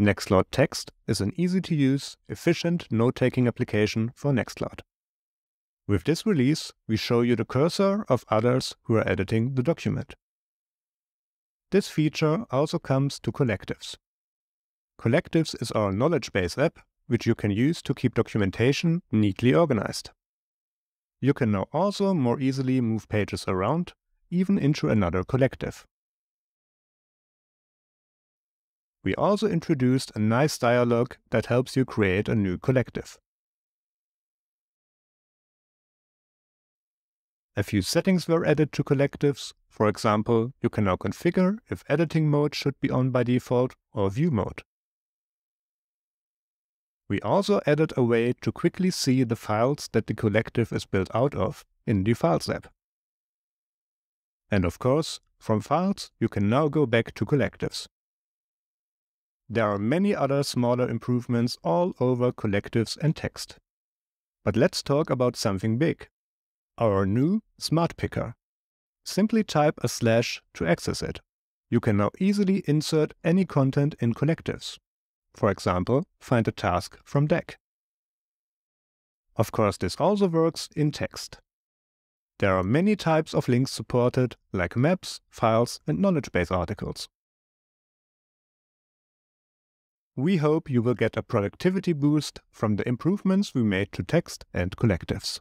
Nextcloud Text is an easy-to-use, efficient note-taking application for Nextcloud. With this release, we show you the cursor of others who are editing the document. This feature also comes to Collectives. Collectives is our knowledge base app, which you can use to keep documentation neatly organized. You can now also more easily move pages around, even into another collective. We also introduced a nice dialog that helps you create a new collective. A few settings were added to collectives. For example, you can now configure if editing mode should be on by default or view mode. We also added a way to quickly see the files that the collective is built out of in the Files app. And of course, from Files, you can now go back to collectives. There are many other smaller improvements all over collectives and text. But let's talk about something big. Our new Smart Picker. Simply type a / to access it. You can now easily insert any content in collectives. For example, find a task from Deck. Of course, this also works in text. There are many types of links supported, like maps, files, and knowledge base articles. We hope you will get a productivity boost from the improvements we made to text and collectives.